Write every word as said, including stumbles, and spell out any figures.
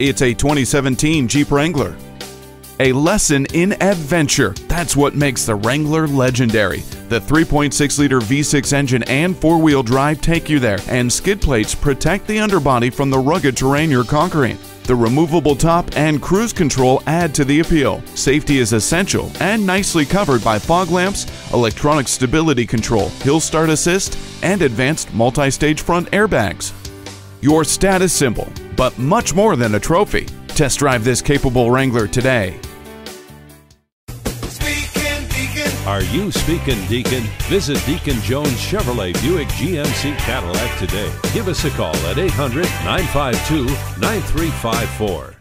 It's a twenty seventeen Jeep Wrangler. A lesson in adventure. That's what makes the Wrangler legendary. The three point six liter V six engine and four-wheel drive take you there, and skid plates protect the underbody from the rugged terrain you're conquering. The removable top and cruise control add to the appeal. Safety is essential and nicely covered by fog lamps, electronic stability control, hill start assist, and advanced multi-stage front airbags. Your status symbol, but much more than a trophy. Test drive this capable Wrangler today. Speaking Deacon. Are you speaking Deacon? Visit Deacon Jones Chevrolet Buick G M C Cadillac today. Give us a call at eight hundred, nine five two, nine three five four.